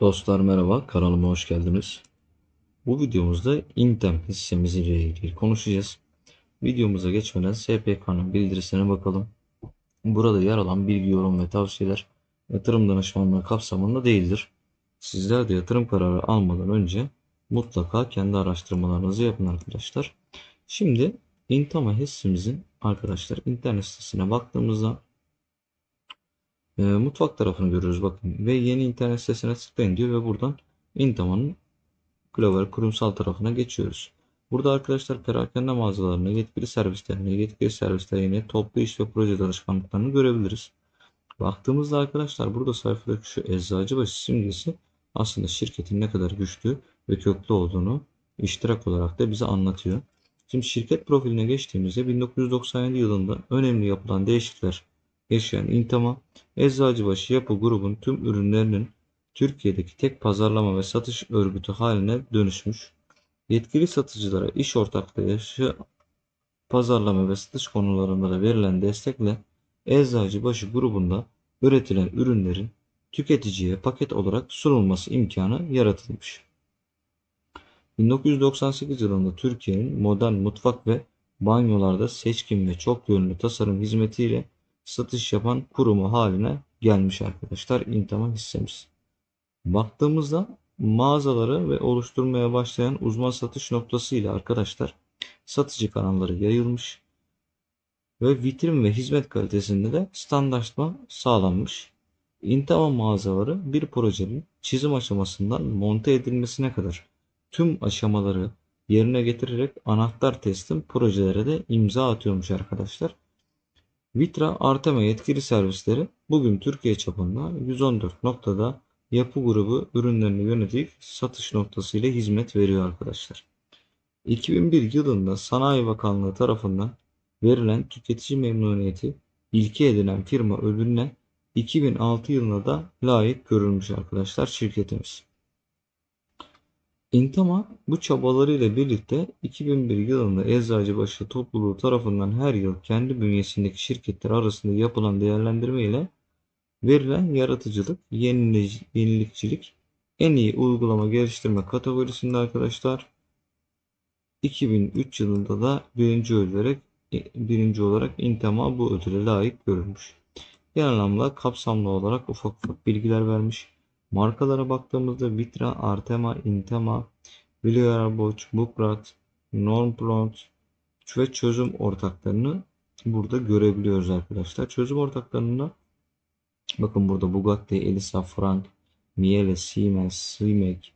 Dostlar merhaba, kanalıma hoş geldiniz. Bu videomuzda İntem hissemizle ilgili konuşacağız. Videomuza geçmeden SPK'nın bildirisine bakalım. Burada yer alan bilgi, yorum ve tavsiyeler yatırım danışmanlığı kapsamında değildir. Sizler de yatırım kararı almadan önce mutlaka kendi araştırmalarınızı yapın arkadaşlar. Şimdi İntem hissemizin arkadaşlar internet sitesine baktığımızda mutfak tarafını görüyoruz bakın ve yeni internet sitesine tıklayın diyor ve buradan İntem'in global kurumsal tarafına geçiyoruz. Burada arkadaşlar perakende mağazalarını, yetkili servislerini, toplu iş ve proje danışmanlıklarını görebiliriz. Baktığımızda arkadaşlar burada sayfadaki şu Eczacıbaşı simgesi aslında şirketin ne kadar güçlü ve köklü olduğunu iştirak olarak da bize anlatıyor. Şimdi şirket profiline geçtiğimizde 1997 yılında önemli yapılan değişiklikler yaşayan İntem'e Eczacıbaşı Yapı grubun tüm ürünlerinin Türkiye'deki tek pazarlama ve satış örgütü haline dönüşmüş. Yetkili satıcılara iş ortaklığı pazarlama ve satış konularında da verilen destekle Eczacıbaşı grubunda üretilen ürünlerin tüketiciye paket olarak sunulması imkanı yaratılmış. 1998 yılında Türkiye'nin modern mutfak ve banyolarda seçkin ve çok yönlü tasarım hizmetiyle satış yapan kurumu haline gelmiş arkadaşlar İntem hissemiz. Baktığımızda mağazaları ve oluşturmaya başlayan uzman satış noktası ile arkadaşlar satıcı kanalları yayılmış ve vitrin ve hizmet kalitesinde de standartlaşma sağlanmış. İntem mağazaları bir projenin çizim aşamasından monte edilmesine kadar tüm aşamaları yerine getirerek anahtar teslim projelere de imza atıyormuş arkadaşlar. Vitra, Artema yetkili servisleri bugün Türkiye çapında 114 noktada yapı grubu ürünlerini yönetip satış noktası ile hizmet veriyor arkadaşlar. 2001 yılında Sanayi Bakanlığı tarafından verilen tüketici memnuniyeti ilke edinen firma ödülüne 2006 yılında da layık görülmüş arkadaşlar şirketimiz. İntem bu çabalarıyla birlikte 2001 yılında Eczacıbaşı topluluğu tarafından her yıl kendi bünyesindeki şirketler arasında yapılan değerlendirme ile verilen yaratıcılık, yenilikçilik, en iyi uygulama geliştirme kategorisinde arkadaşlar 2003 yılında da birinci olarak İntem bu ödüle layık görülmüş. Genel anlamda kapsamlı olarak ufak bilgiler vermiş. Markalara baktığımızda Vitra, Artema, İntem, Vilever, Boch, Bukrat, Normpland ve çözüm ortaklarını burada görebiliyoruz arkadaşlar. Çözüm ortaklarını bakın burada Bugatti, Elisa, Frank, Miele, Siemens, Swimek,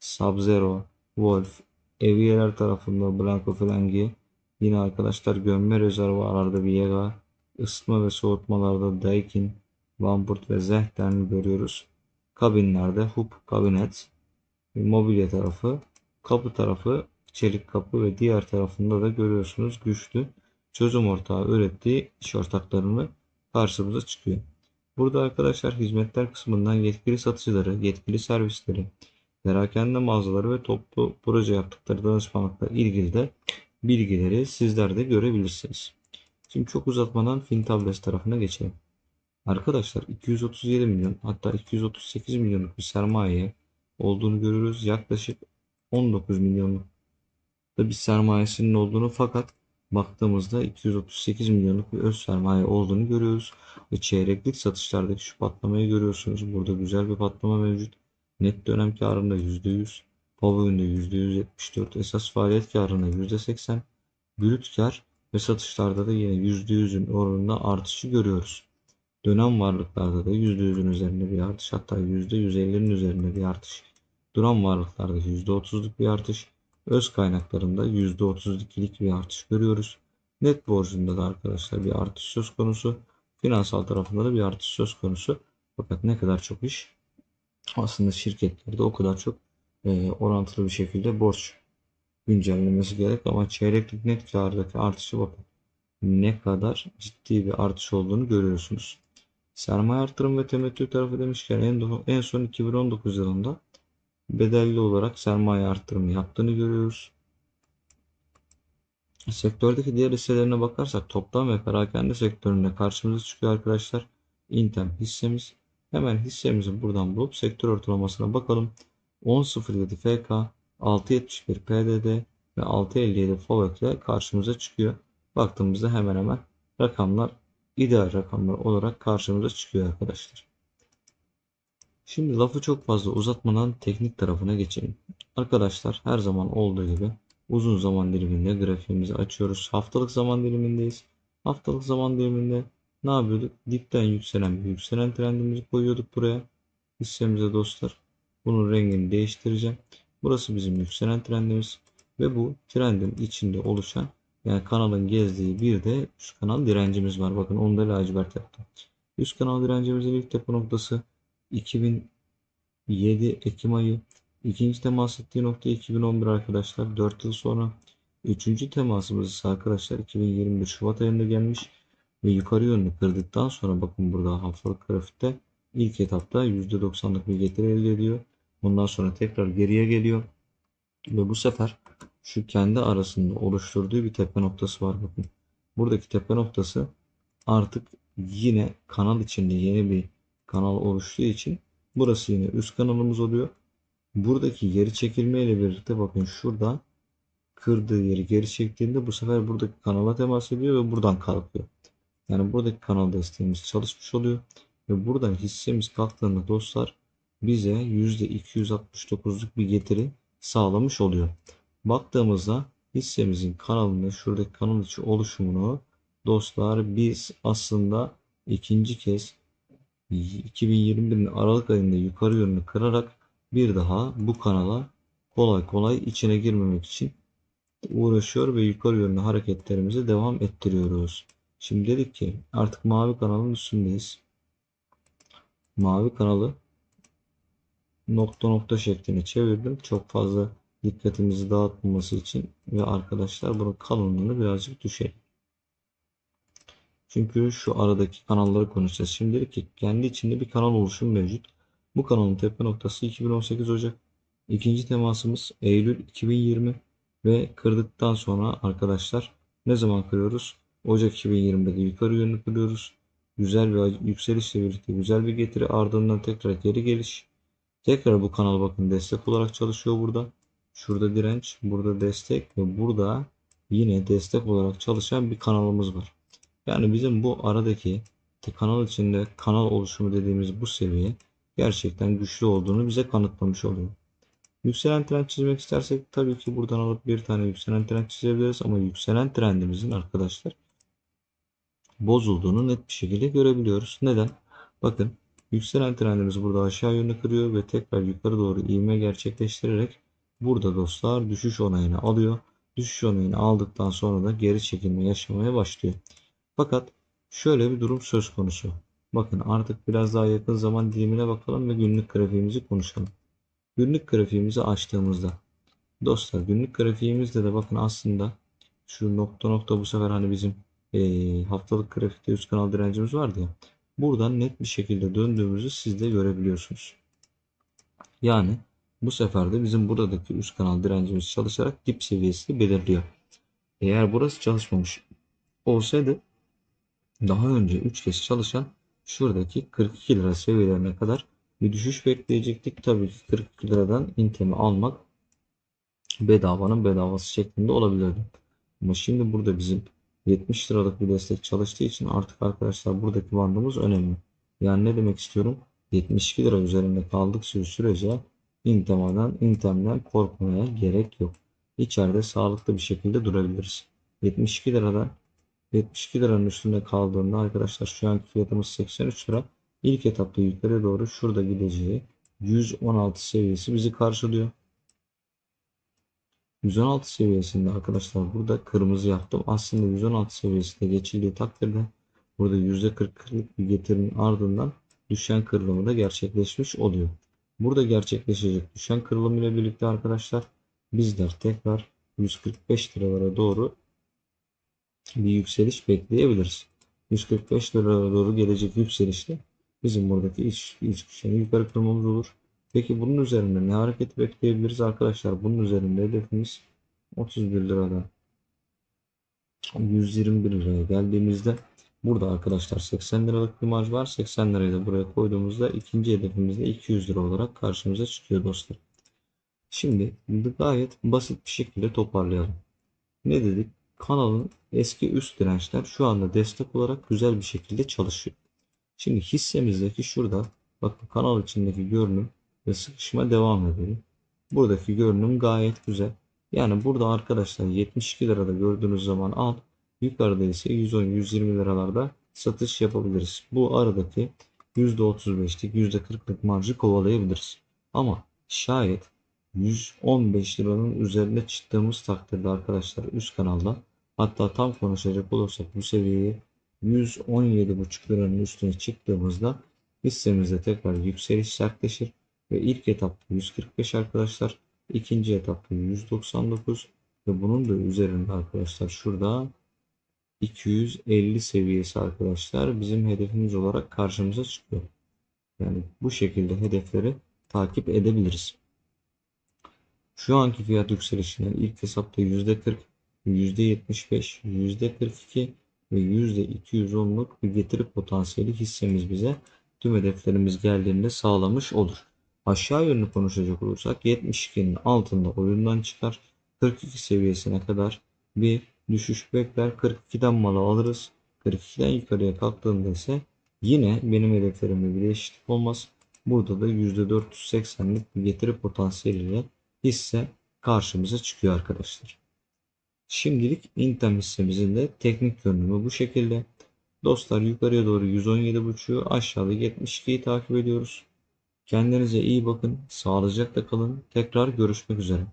Sub-Zero, Wolf, Vilever tarafında Blanco, Flange, yine arkadaşlar gömme rezervuarlarda Vilega, ısıtma ve soğutmalarda Daikin, Wambord ve Zehten görüyoruz. Kabinlerde hub, kabinet, mobilya tarafı, kapı tarafı, çelik kapı ve diğer tarafında da görüyorsunuz güçlü çözüm ortağı ürettiği iş ortaklarını karşımıza çıkıyor. Burada arkadaşlar hizmetler kısmından yetkili satıcıları, yetkili servisleri, perakende mağazaları ve toplu proje yaptıkları danışmanlıkla ilgili de bilgileri sizler de görebilirsiniz. Şimdi çok uzatmadan Fintables tarafına geçelim. Arkadaşlar 237 milyon hatta 238 milyonluk bir sermaye olduğunu görürüz. Yaklaşık 19 milyonluk da bir sermayesinin olduğunu fakat baktığımızda 238 milyonluk bir öz sermaye olduğunu görüyoruz. Ve çeyreklik satışlardaki şu patlamayı görüyorsunuz. Burada güzel bir patlama mevcut. Net dönem karında %100, pavyonda %174, esas faaliyet karında %80, brüt kar ve satışlarda da yine %100'ün oranında artışı görüyoruz. Dönem varlıklarda da %100'ün üzerinde bir artış, hatta %150'nin üzerinde bir artış. Duran varlıklarda %30'luk bir artış. Öz kaynaklarında %32'lik bir artış görüyoruz. Net borcunda da arkadaşlar bir artış söz konusu. Finansal tarafında da bir artış söz konusu. Fakat ne kadar çok iş aslında şirketlerde o kadar çok orantılı bir şekilde borç güncellemesi gerek. Ama çeyreklik net kârdaki artışı bakın ne kadar ciddi bir artış olduğunu görüyorsunuz. Sermaye artırım ve temettü tarafı demişken en son 2019 yılında bedelli olarak sermaye artırımı yaptığını görüyoruz. Sektördeki diğer hisselerine bakarsak toplam ve perakende sektöründe karşımıza çıkıyor arkadaşlar. İntem hissemiz Hemen hissemizi buradan bulup sektör ortalamasına bakalım. 10.07 FK, 6.71 PDD ve 6.57 FOVÖK ile karşımıza çıkıyor. Baktığımızda hemen hemen rakamlar ideal rakamlar olarak karşımıza çıkıyor arkadaşlar. Şimdi lafı çok fazla uzatmadan teknik tarafına geçelim. Arkadaşlar her zaman olduğu gibi uzun zaman diliminde grafiğimizi açıyoruz. Haftalık zaman dilimindeyiz. Haftalık zaman diliminde ne yapıyorduk? Dipten yükselen bir yükselen trendimizi koyuyorduk buraya. Hissemize dostlar. Bunun rengini değiştireceğim. Burası bizim yükselen trendimiz. Ve bu trendin içinde oluşan yani kanalın gezdiği bir de üst kanal direncimiz var. Bakın onu da lacivert yaptım. Üst kanal direncimizin ilk tepe noktası 2007 Ekim ayı. İkinci temas ettiği nokta 2011 arkadaşlar. 4 yıl sonra. Üçüncü temasımız ise arkadaşlar 2021 Şubat ayında gelmiş. Ve yukarı yönlü kırdıktan sonra bakın burada haftalık grafikte ilk etapta %90'lık bir getiri elde ediyor. Bundan sonra tekrar geriye geliyor. Ve bu sefer şu kendi arasında oluşturduğu bir tepe noktası var bakın. Buradaki tepe noktası artık yine kanal içinde yeni bir kanal oluştuğu için burası yine üst kanalımız oluyor. Buradaki geri çekilmeyle birlikte bakın şurada kırdığı yeri geri çektiğinde bu sefer buradaki kanala temas ediyor ve buradan kalkıyor. Yani buradaki kanal desteğimiz çalışmış oluyor. Ve buradan hissemiz kalktığında dostlar bize %269'luk bir getiri sağlamış oluyor. Baktığımızda hissemizin kanalını şuradaki kanal içi oluşumunu dostlar biz aslında ikinci kez 2021'in Aralık ayında yukarı yönünü kırarak bir daha bu kanala kolay kolay içine girmemek için uğraşıyor ve yukarı yönlü hareketlerimizi devam ettiriyoruz. Şimdi dedik ki artık mavi kanalın üstündeyiz. Mavi kanalı nokta nokta şeklini çevirdim. Çok fazla dikkatimizi dağıtmaması için ve arkadaşlar bunun kalınlığını birazcık düşelim. Çünkü şu aradaki kanalları konuşacağız. Şimdi dedik ki kendi içinde bir kanal oluşumu mevcut. Bu kanalın tepe noktası 2018 Ocak. İkinci temasımız Eylül 2020 ve kırdıktan sonra arkadaşlar ne zaman kırıyoruz? Ocak 2020'de yukarı yönlü kırıyoruz. Güzel bir yükselişle birlikte güzel bir getiri, ardından tekrar geri geliş. Tekrar bu kanal bakın destek olarak çalışıyor burada. Şurada direnç, burada destek ve burada yine destek olarak çalışan bir kanalımız var. Yani bizim bu aradaki kanal içinde kanal oluşumu dediğimiz bu seviye gerçekten güçlü olduğunu bize kanıtlamış oluyor. Yükselen trend çizmek istersek tabii ki buradan alıp bir tane yükselen trend çizebiliriz ama yükselen trendimizin arkadaşlar bozulduğunu net bir şekilde görebiliyoruz. Neden? Bakın yükselen trendimiz burada aşağı yönlü kırıyor ve tekrar yukarı doğru ivme gerçekleştirerek burada dostlar düşüş onayını alıyor. Düşüş onayını aldıktan sonra da geri çekilme yaşamaya başlıyor. Fakat şöyle bir durum söz konusu. Bakın artık biraz daha yakın zaman dilimine bakalım ve günlük grafiğimizi konuşalım. Günlük grafiğimizi açtığımızda dostlar günlük grafiğimizde de bakın aslında şu nokta nokta bu sefer hani bizim haftalık grafikte üst kanal direncimiz vardı ya. Buradan net bir şekilde döndüğümüzü siz de görebiliyorsunuz. Yani bu sefer de bizim buradaki üst kanal direncimiz çalışarak dip seviyesini belirliyor. Eğer burası çalışmamış olsaydı daha önce 3 kez çalışan şuradaki 42 lira seviyelerine kadar bir düşüş bekleyecektik. Tabii ki 42 liradan İntem'i almak bedavanın bedavası şeklinde olabilirdi. Ama şimdi burada bizim 70 liralık bir destek çalıştığı için artık arkadaşlar buradaki bandımız önemli. Yani ne demek istiyorum? 72 lira üzerinde kaldıkça sürece İntem'den korkmaya gerek yok. İçeride sağlıklı bir şekilde durabiliriz. 72 liranın üstünde kaldığında arkadaşlar şu anki fiyatımız 83 lira. İlk etapta yukarı doğru şurada gideceği 116 seviyesi bizi karşılıyor. 116 seviyesinde arkadaşlar burada kırmızı yaptım. Aslında 116 seviyesinde geçildiği takdirde burada %40'lık bir getirinin ardından düşen kırılımı da gerçekleşmiş oluyor. Burada gerçekleşecek düşen kırılım ile birlikte arkadaşlar bizler tekrar 145 liralara doğru bir yükseliş bekleyebiliriz. 145 liralara doğru gelecek yükselişte bizim buradaki iç güçlerini yukarı kırmamız olur. Peki bunun üzerinde ne hareket bekleyebiliriz arkadaşlar? Bunun üzerinde hedefimiz 31 liradan 121 liraya geldiğimizde Burada arkadaşlar 80 liralık bir marj var. 80 lirayı da buraya koyduğumuzda ikinci hedefimizde 200 lira olarak karşımıza çıkıyor dostlar. Şimdi gayet basit bir şekilde toparlayalım. Ne dedik? Kanalın eski üst dirençler şu anda destek olarak güzel bir şekilde çalışıyor. Şimdi hissemizdeki şurada bakın kanal içindeki görünüm ve sıkışma devam ediyor. Buradaki görünüm gayet güzel. Yani burada arkadaşlar 72 lirada gördüğünüz zaman al, yukarıda ise 110-120 liralarda satış yapabiliriz. Bu aradaki %35'lik %40'lık marjı kovalayabiliriz. Ama şayet 115 liranın üzerine çıktığımız takdirde arkadaşlar üst kanalda, hatta tam konuşacak olursak bu seviyeye 117,5 liranın üstüne çıktığımızda hissemizde tekrar yükseliş sertleşir ve ilk etapta 145 arkadaşlar, ikinci etapta 199 ve bunun da üzerinde arkadaşlar şurada 250 seviyesi arkadaşlar bizim hedefimiz olarak karşımıza çıkıyor. Yani bu şekilde hedefleri takip edebiliriz. Şu anki fiyat yükselişinden ilk hesapta %40, %75, %42 ve %210'luk bir getiri potansiyeli hissemiz bize tüm hedeflerimiz geldiğinde sağlamış olur. Aşağı yönlü konuşacak olursak 72'nin altında oyundan çıkar, 42 seviyesine kadar bir düşüş bekler, 42'den malı alırız. 42'den yukarıya kalktığında ise yine benim hedeflerimde bir değişiklik olmaz. Burada da %480'lik bir getiri potansiyeliyle hisse karşımıza çıkıyor arkadaşlar. Şimdilik İntem hissemizin de teknik görünümü bu şekilde. Dostlar yukarıya doğru 117,5'u, aşağıda 72'yi takip ediyoruz. Kendinize iyi bakın, sağlıcakla kalın. Tekrar görüşmek üzere.